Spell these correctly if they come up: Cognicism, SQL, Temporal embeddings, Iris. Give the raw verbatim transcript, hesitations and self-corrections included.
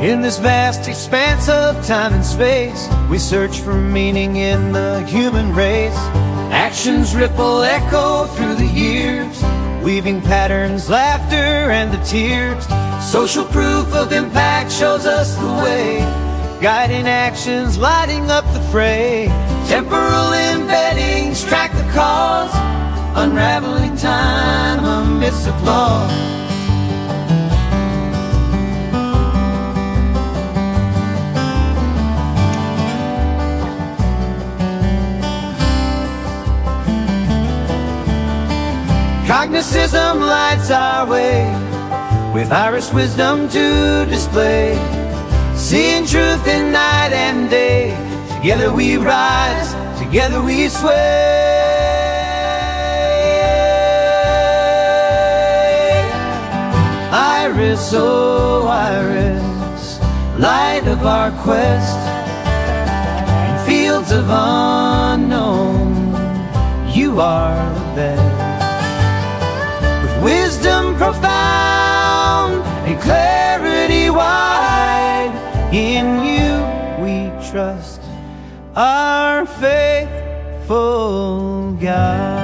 In this vast expanse of time and space, we search for meaning in the human race. Actions ripple echo through the years, weaving patterns, laughter, and the tears. Social proof of impact shows us the way, guiding actions, lighting up the fray. Temporal embeddings track the cause, unraveling time amidst applause. Cognicism lights our way, with Iris wisdom to display. Seeing truth in night and day, together we rise, together we sway. Iris, oh Iris, light of our quest. In fields of unknown, you are the best. Wisdom profound and clarity wide, in you we trust, our faithful God.